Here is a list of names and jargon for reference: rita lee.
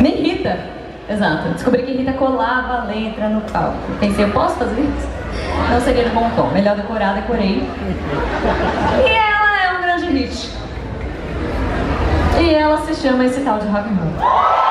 Nem Rita. Exato. Descobri que Rita colava a letra no palco. Pensei, eu posso fazer isso? Não seria de bom tom. Melhor decorar, decorei. E ela é um grande hit. E ela se chama esse tal de rock and roll.